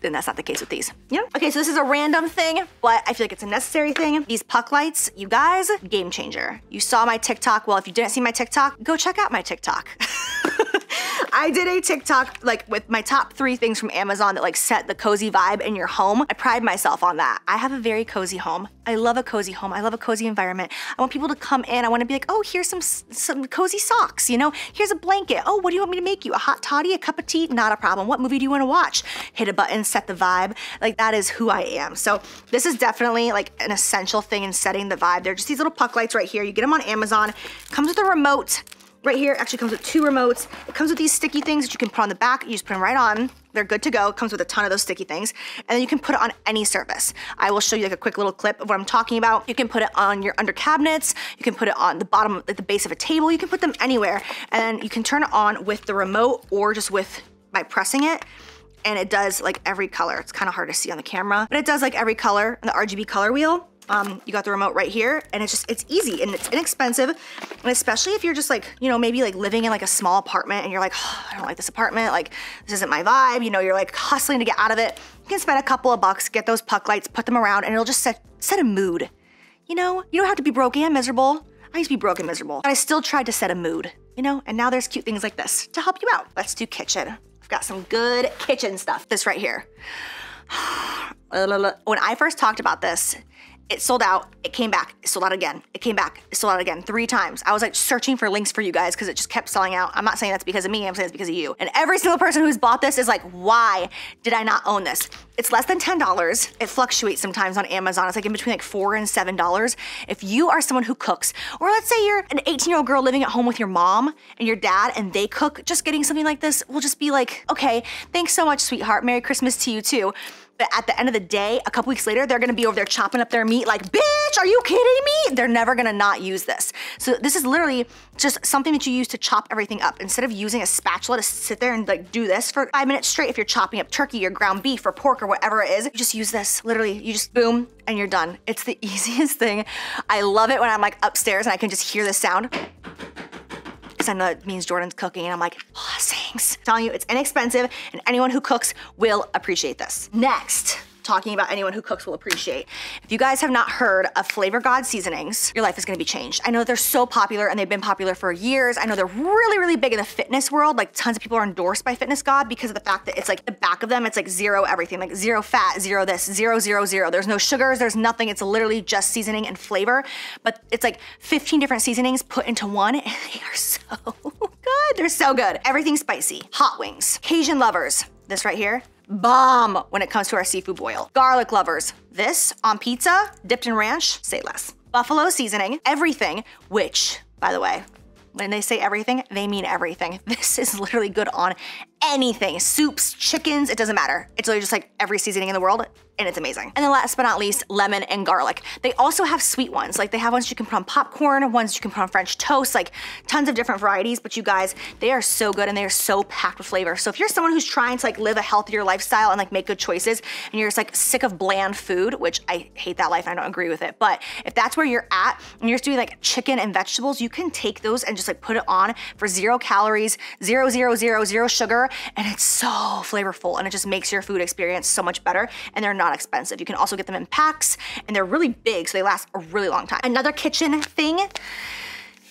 then that's not the case with these. Yeah. Okay, so this is a random thing, but I feel like it's a necessary thing. These puck lights, you guys, game changer. You saw my TikTok. Well, if you didn't see my TikTok, go check out my TikTok. I did a TikTok like with my top three things from Amazon that like set the cozy vibe in your home. I pride myself on that. I have a very cozy home. I love a cozy home. I love a cozy environment. I want people to come in. I want to be like, oh, here's some some cozy socks, you know? Here's a blanket. Oh, what do you want me to make you? A hot toddy, a cup of tea? Not a problem. What movie do you want to watch? Hit a button, set the vibe. Like that is who I am. So this is definitely like an essential thing in setting the vibe. They're just these little puck lights right here. You get them on Amazon. Comes with a remote. Right here, actually comes with two remotes. It comes with these sticky things that you can put on the back. You just put them right on. They're good to go. It comes with a ton of those sticky things. And then you can put it on any surface. I will show you like a quick little clip of what I'm talking about. You can put it on your under cabinets. You can put it on the bottom, at the base of a table. You can put them anywhere. And you can turn it on with the remote or just with by pressing it. And it does like every color. It's kind of hard to see on the camera, but it does like every color in the R G B color wheel. Um, you got the remote right here, and it's just, it's easy and it's inexpensive. And especially if you're just like, you know, maybe like living in like a small apartment and you're like, oh, I don't like this apartment. Like this isn't my vibe. You know, you're like hustling to get out of it. You can spend a couple of bucks, get those puck lights, put them around, and it'll just set, set a mood. You know, you don't have to be broke and miserable. I used to be broke and miserable, but I still tried to set a mood, you know, and now there's cute things like this to help you out. Let's do kitchen. I've got some good kitchen stuff. This right here. When I first talked about this, it sold out, it came back, it sold out again, it came back, it sold out again, three times. I was like searching for links for you guys because it just kept selling out. I'm not saying that's because of me, I'm saying it's because of you. And every single person who's bought this is like, why did I not own this? It's less than ten dollars. It fluctuates sometimes on Amazon. It's like in between like four and seven dollars. If you are someone who cooks, or let's say you're an eighteen year old girl living at home with your mom and your dad and they cook, just getting something like this will just be like, okay, thanks so much, sweetheart. Merry Christmas to you too. But at the end of the day, a couple weeks later, they're gonna be over there chopping up their meat like, bitch, are you kidding me? They're never gonna not use this. So this is literally just something that you use to chop everything up. Instead of using a spatula to sit there and like do this for five minutes straight, if you're chopping up turkey or ground beef or pork or whatever it is, you just use this. Literally, you just boom and you're done. It's the easiest thing. I love it when I'm like upstairs and I can just hear this sound. I know it means Jordan's cooking and I'm like, blessings. I'm telling you, it's inexpensive and anyone who cooks will appreciate this. Next, talking about anyone who cooks will appreciate. If you guys have not heard of Flavor God seasonings, your life is gonna be changed. I know they're so popular and they've been popular for years. I know they're really, really big in the fitness world. Like tons of people are endorsed by Fitness God because of the fact that it's like the back of them, it's like zero everything, like zero fat, zero this, zero, zero, zero. There's no sugars, there's nothing. It's literally just seasoning and flavor, but it's like fifteen different seasonings put into one and they are so good. They're so good. Everything spicy, hot wings, Cajun lovers, this right here, bomb when it comes to our seafood boil. Garlic lovers, this on pizza, dipped in ranch, say less. Buffalo seasoning, everything, which, by the way, when they say everything, they mean everything. This is literally good on anything. Soups, chickens, it doesn't matter. It's literally just like every seasoning in the world and it's amazing. And then last but not least, lemon and garlic. They also have sweet ones. Like they have ones you can put on popcorn, ones you can put on French toast, like tons of different varieties. But you guys, they are so good and they are so packed with flavor. So if you're someone who's trying to like live a healthier lifestyle and like make good choices and you're just like sick of bland food, which I hate that life and I don't agree with it. But if that's where you're at and you're just doing like chicken and vegetables, you can take those and just like put it on for zero calories, zero, zero, zero, zero sugar. And it's so flavorful and it just makes your food experience so much better and they're not expensive. You can also get them in packs and they're really big so they last a really long time. Another kitchen thing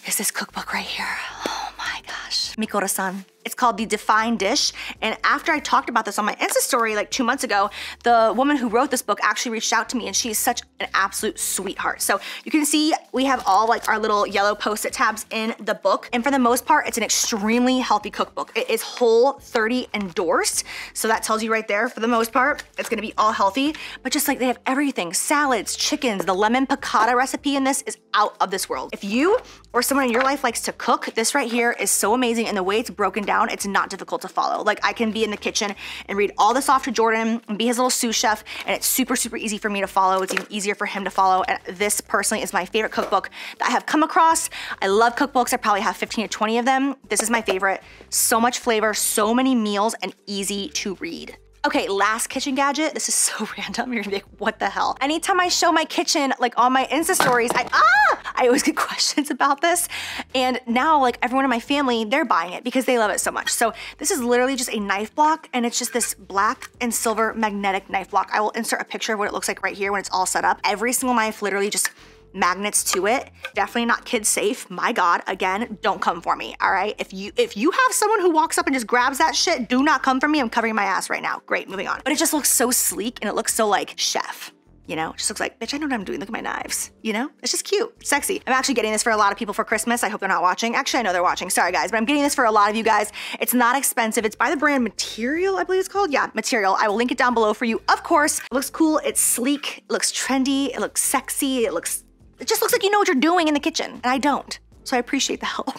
is this cookbook right here. Oh my gosh. Mikoro-san, It's called The Defined Dish. And after I talked about this on my Insta story like two months ago, the woman who wrote this book actually reached out to me, and she is such an absolute sweetheart. So you can see we have all like our little yellow post-it tabs in the book. And for the most part, it's an extremely healthy cookbook. It is Whole thirty endorsed. So that tells you right there, for the most part, it's gonna be all healthy, but just like they have everything, salads, chickens, the lemon piccata recipe in this is out of this world. If you or someone in your life likes to cook, this right here is so amazing, and the way it's broken down, it's not difficult to follow. Like I can be in the kitchen and read all this off to Jordan and be his little sous chef, and it's super, super easy for me to follow. It's even easier for him to follow. And this personally is my favorite cookbook that I have come across. I love cookbooks. I probably have fifteen to twenty of them. This is my favorite. So much flavor, so many meals, and easy to read. Okay, last kitchen gadget. This is so random. You're gonna be like, what the hell? Anytime I show my kitchen, like on my Insta stories, I, ah, I always get questions about this. And now like everyone in my family, they're buying it because they love it so much. So this is literally just a knife block, and it's just this black and silver magnetic knife block. I will insert a picture of what it looks like right here when it's all set up. Every single knife literally just magnets to it. Definitely not kid safe. My God, again, don't come for me, all right? If you if you have someone who walks up and just grabs that shit, do not come for me. I'm covering my ass right now. Great, moving on. But it just looks so sleek, and it looks so like chef. You know, it just looks like, bitch, I know what I'm doing. Look at my knives, you know? It's just cute, sexy. I'm actually getting this for a lot of people for Christmas. I hope they're not watching. Actually, I know they're watching, sorry guys, but I'm getting this for a lot of you guys. It's not expensive. It's by the brand Material, I believe it's called. Yeah, Material. I will link it down below for you, of course. It looks cool, it's sleek, it looks trendy, it looks sexy, it looks It just looks like you know what you're doing in the kitchen, and I don't. So I appreciate the help.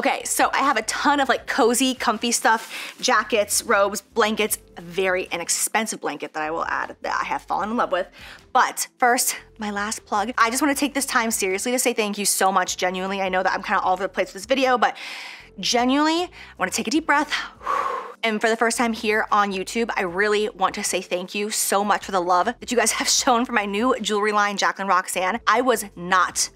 Okay, so I have a ton of like cozy, comfy stuff, jackets, robes, blankets, a very inexpensive blanket that I will add that I have fallen in love with. But first, my last plug. I just wanna take this time seriously to say thank you so much, genuinely. I know that I'm kinda all over the place with this video, but genuinely, I wanna take a deep breath. And for the first time here on YouTube, I really want to say thank you so much for the love that you guys have shown for my new jewelry line, Jaclyn Roxanne. I was not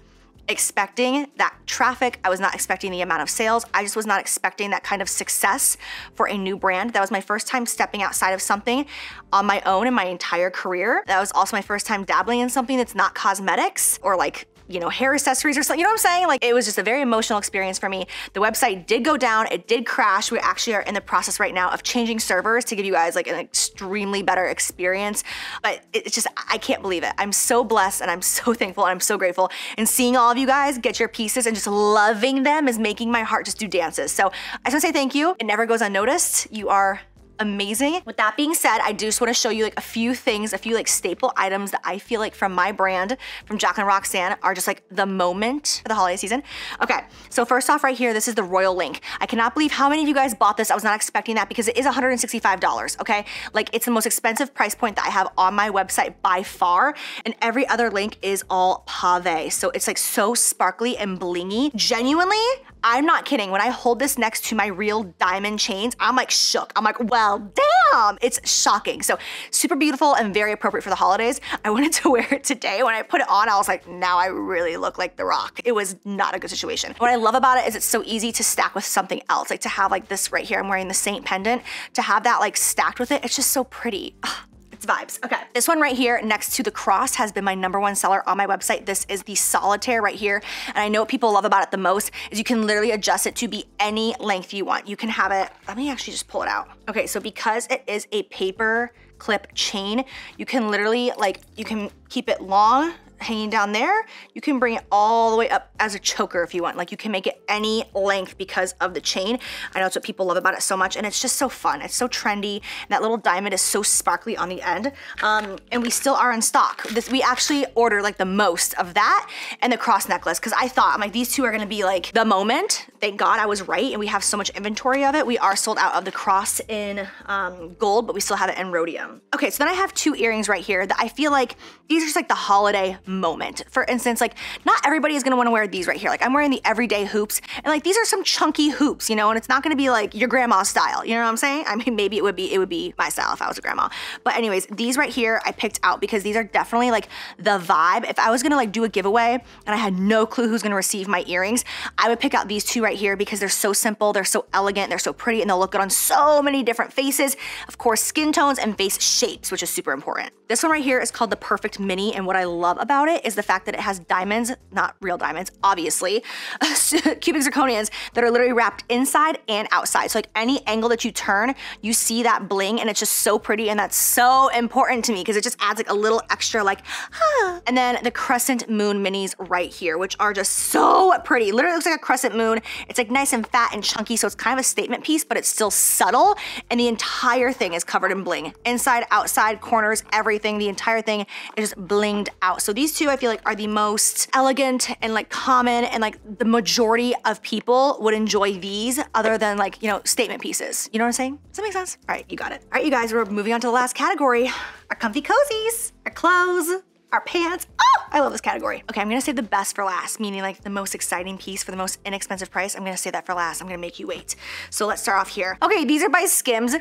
expecting that traffic. I was not expecting the amount of sales. I just was not expecting that kind of success for a new brand. That was my first time stepping outside of something on my own in my entire career. That was also my first time dabbling in something that's not cosmetics or like, you know, hair accessories or something, you know what I'm saying? Like it was just a very emotional experience for me. The website did go down, it did crash. We actually are in the process right now of changing servers to give you guys like an extremely better experience. But it's just, I can't believe it. I'm so blessed, and I'm so thankful, and I'm so grateful. And seeing all of you guys get your pieces and just loving them is making my heart just do dances. So I just wanna say thank you. It never goes unnoticed. You are amazing. With that being said, I do just want to show you like a few things, a few like staple items that I feel like from my brand, from Jaclyn Roxanne, are just like the moment for the holiday season. Okay, so first off right here, this is the Royal Link. I cannot believe how many of you guys bought this. I was not expecting that because it is one hundred sixty-five dollars, okay? Like it's the most expensive price point that I have on my website by far, and every other link is all pave. So it's like so sparkly and blingy. Genuinely, I'm not kidding. When I hold this next to my real diamond chains, I'm like shook. I'm like, well, damn, it's shocking. So super beautiful and very appropriate for the holidays. I wanted to wear it today. When I put it on, I was like, now I really look like The Rock. It was not a good situation. What I love about it is it's so easy to stack with something else. Like to have like this right here, I'm wearing the Saint pendant. To have that like stacked with it, it's just so pretty. Vibes. Okay, this one right here next to the cross has been my number one seller on my website. This is the solitaire right here, and I know what people love about it the most is you can literally adjust it to be any length you want. You can have it, let me actually just pull it out. Okay, so because it is a paper clip chain, you can literally like, you can keep it long hanging down there. You can bring it all the way up as a choker if you want. Like you can make it any length because of the chain. I know it's what people love about it so much, and it's just so fun. It's so trendy. And that little diamond is so sparkly on the end. Um, and we still are in stock. This, we actually ordered like the most of that and the cross necklace. Cause I thought, I'm like, these two are gonna be like the moment. Thank God I was right. And we have so much inventory of it. We are sold out of the cross in um, gold, but we still have it in rhodium. Okay, so then I have two earrings right here that I feel like these are just like the holiday moment. For instance, like not everybody is gonna wanna wear these right here. Like I'm wearing the everyday hoops, and like these are some chunky hoops, you know, and it's not gonna be like your grandma's style. You know what I'm saying? I mean, maybe it would be, it would be my style if I was a grandma. But anyways, these right here I picked out because these are definitely like the vibe. If I was gonna like do a giveaway and I had no clue who's gonna receive my earrings, I would pick out these two right here because they're so simple, they're so elegant, they're so pretty, and they'll look good on so many different faces. Of course, skin tones and face shapes, which is super important. This one right here is called the Perfect Mini, and what I love about about it is the fact that it has diamonds, not real diamonds, obviously, cubic zirconians that are literally wrapped inside and outside. So like any angle that you turn, you see that bling and it's just so pretty, and that's so important to me because it just adds like a little extra like, ah. And then the crescent moon minis right here, which are just so pretty. Literally looks like a crescent moon. It's like nice and fat and chunky, so it's kind of a statement piece, but it's still subtle, and the entire thing is covered in bling. Inside, outside, corners, everything, the entire thing is just blinged out. So these two I feel like are the most elegant and like common, and like the majority of people would enjoy these other than like, you know, statement pieces. You know what I'm saying? Does that make sense? All right, you got it. All right, you guys, we're moving on to the last category, our comfy cozies, our clothes, our pants. Oh, I love this category. Okay, I'm gonna save the best for last, meaning like the most exciting piece for the most inexpensive price. I'm gonna save that for last. I'm gonna make you wait. So let's start off here. Okay, these are by Skims.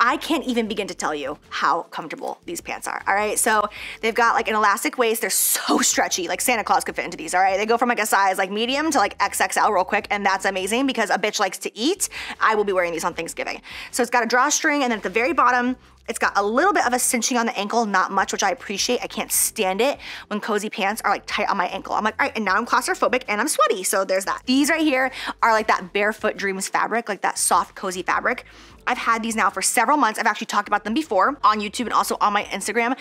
I can't even begin to tell you how comfortable these pants are, all right? So they've got like an elastic waist. They're so stretchy, like Santa Claus could fit into these, all right? They go from like a size like medium to like X X L real quick, and that's amazing because a bitch likes to eat. I will be wearing these on Thanksgiving. So it's got a drawstring, and then at the very bottom, it's got a little bit of a cinching on the ankle, not much, which I appreciate. I can't stand it when cozy pants are like tight on my ankle. I'm like, all right, and now I'm claustrophobic and I'm sweaty, so there's that. These right here are like that Barefoot Dreams fabric, like that soft, cozy fabric. I've had these now for several months. I've actually talked about them before on YouTube and also on my Instagram.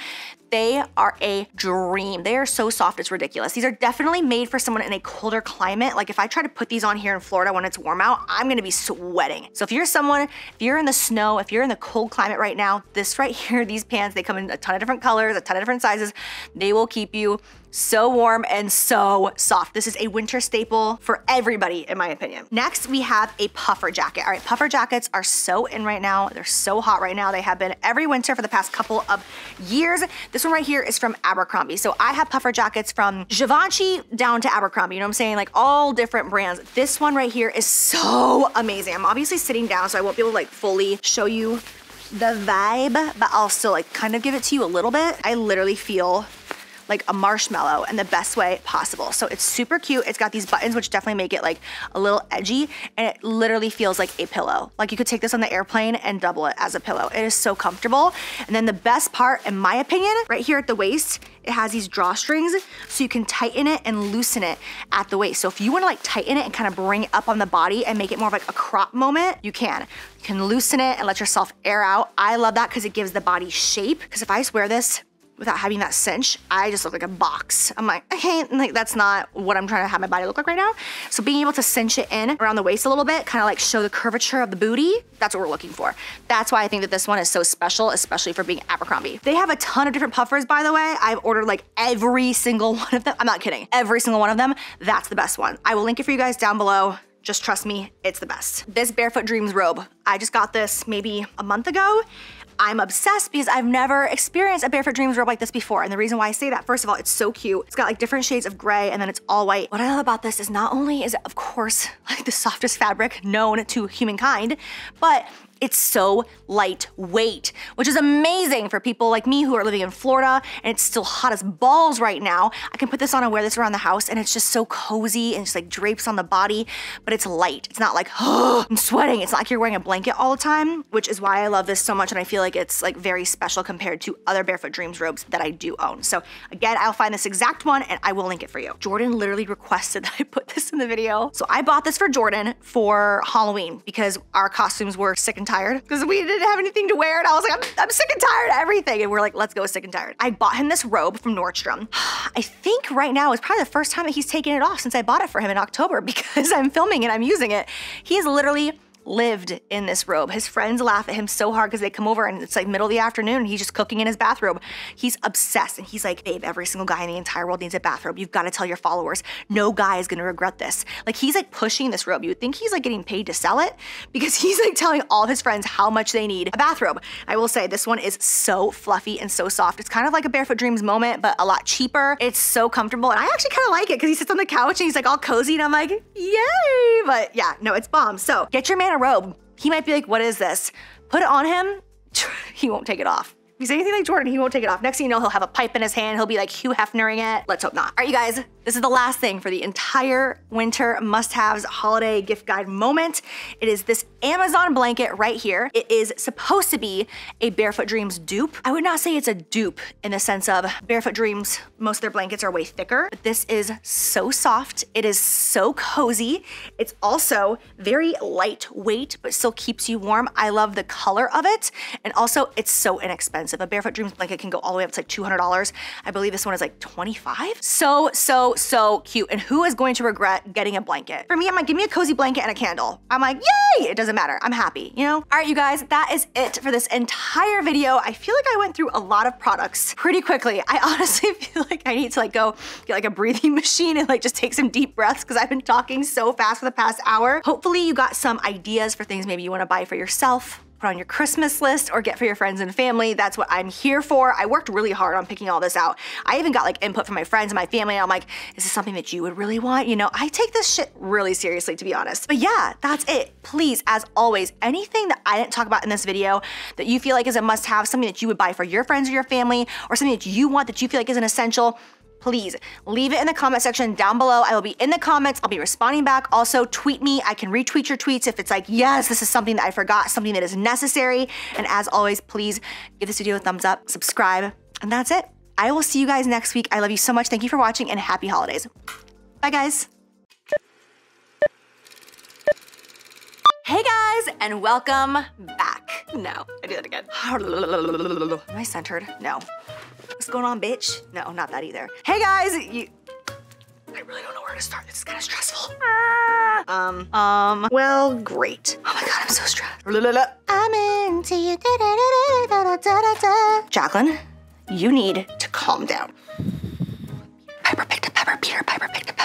They are a dream. They are so soft, it's ridiculous. These are definitely made for someone in a colder climate. Like if I try to put these on here in Florida when it's warm out, I'm gonna be sweating. So if you're someone, if you're in the snow, if you're in the cold climate right now, this right here, these pants, they come in a ton of different colors, a ton of different sizes. They will keep you so warm and so soft. This is a winter staple for everybody, in my opinion. Next, we have a puffer jacket. All right, puffer jackets are so in right now. They're so hot right now. They have been every winter for the past couple of years. This one right here is from Abercrombie. So I have puffer jackets from Givenchy down to Abercrombie, you know what I'm saying? Like all different brands. This one right here is so amazing. I'm obviously sitting down, so I won't be able to like fully show you the vibe, but I'll still like kind of give it to you a little bit. I literally feel like a marshmallow in the best way possible. So it's super cute. It's got these buttons, which definitely make it like a little edgy, and it literally feels like a pillow. Like you could take this on the airplane and double it as a pillow. It is so comfortable. And then the best part, in my opinion, right here at the waist, it has these drawstrings, so you can tighten it and loosen it at the waist. So if you wanna like tighten it and kind of bring it up on the body and make it more of like a crop moment, you can. You can loosen it and let yourself air out. I love that because it gives the body shape. Because if I wear this without having that cinch, I just look like a box. I'm like, okay, like that's not what I'm trying to have my body look like right now. So being able to cinch it in around the waist a little bit, kind of like show the curvature of the booty, that's what we're looking for. That's why I think that this one is so special, especially for being Abercrombie. They have a ton of different puffers, by the way. I've ordered like every single one of them. I'm not kidding, every single one of them. That's the best one. I will link it for you guys down below. Just trust me, it's the best. This Barefoot Dreams robe, I just got this maybe a month ago. I'm obsessed because I've never experienced a Barefoot Dreams robe like this before. And the reason why I say that, first of all, it's so cute. It's got like different shades of gray, and then it's all white. What I love about this is not only is it, of course, like the softest fabric known to humankind, but it's so lightweight, which is amazing for people like me who are living in Florida and it's still hot as balls right now. I can put this on and wear this around the house, and it's just so cozy and just like drapes on the body, but it's light. It's not like, oh, I'm sweating. It's not like you're wearing a blanket all the time, which is why I love this so much, and I feel like it's like very special compared to other Barefoot Dreams robes that I do own. So again, I'll find this exact one and I will link it for you. Jordan literally requested that I put this in the video. So I bought this for Jordan for Halloween because our costumes were sick and tired because we didn't have anything to wear, and I was like, I'm, I'm sick and tired of everything, and we're like, let's go sick and tired. I bought him this robe from Nordstrom. I think right now is probably the first time that he's taken it off since I bought it for him in October, because I'm filming and I'm using it. He is literally lived in this robe. His friends laugh at him so hard because they come over and it's like middle of the afternoon and he's just cooking in his bathrobe. He's obsessed, and he's like, babe, every single guy in the entire world needs a bathrobe. You've got to tell your followers. No guy is going to regret this. Like he's like pushing this robe. You would think he's like getting paid to sell it because he's like telling all of his friends how much they need a bathrobe. I will say this one is so fluffy and so soft. It's kind of like a Barefoot Dreams moment, but a lot cheaper. It's so comfortable, and I actually kind of like it because he sits on the couch and he's like all cozy and I'm like, yay. But yeah, no, it's bomb. So get your man a robe. He might be like, what is this? Put it on him, he won't take it off. If he's anything like Jordan, he won't take it off. Next thing you know, he'll have a pipe in his hand. He'll be like Hugh Hefnering it. Let's hope not. All right, you guys, this is the last thing for the entire winter must-haves holiday gift guide moment. It is this Amazon blanket right here. It is supposed to be a Barefoot Dreams dupe. I would not say it's a dupe in the sense of Barefoot Dreams, most of their blankets are way thicker, but this is so soft. It is so cozy. It's also very lightweight, but still keeps you warm. I love the color of it. And also it's so inexpensive. A Barefoot Dreams blanket can go all the way up to like two hundred dollars. I believe this one is like twenty-five dollars. So, so, so cute. And who is going to regret getting a blanket? For me, I'm like, give me a cozy blanket and a candle. I'm like, yay! It doesn't matter. I'm happy, you know? All right, you guys, that is it for this entire video. I feel like I went through a lot of products pretty quickly. I honestly feel like I need to like go get like a breathing machine and like just take some deep breaths because I've been talking so fast for the past hour. Hopefully you got some ideas for things maybe you want to buy for yourself, put on your Christmas list, or get for your friends and family. That's what I'm here for. I worked really hard on picking all this out. I even got like input from my friends and my family. And I'm like, is this something that you would really want? You know, I take this shit really seriously, to be honest. But yeah, that's it. Please, as always, anything that I didn't talk about in this video that you feel like is a must have, something that you would buy for your friends or your family, or something that you want that you feel like is an essential, please leave it in the comment section down below. I will be in the comments. I'll be responding back. Also tweet me. I can retweet your tweets if it's like, yes, this is something that I forgot, something that is necessary. And as always, please give this video a thumbs up, subscribe, and that's it. I will see you guys next week. I love you so much. Thank you for watching and happy holidays. Bye guys. Hey guys, and welcome back. No, I did it again. Am I centered? No. What's going on, bitch? No, not that either. Hey guys, you, I really don't know where to start. This is kind of stressful. Ah. Um, um, well, great. Oh my God, I'm so stressed. I'm into you. Jaclyn, you need to calm down. Piper picked a pepper, Peter Piper picked a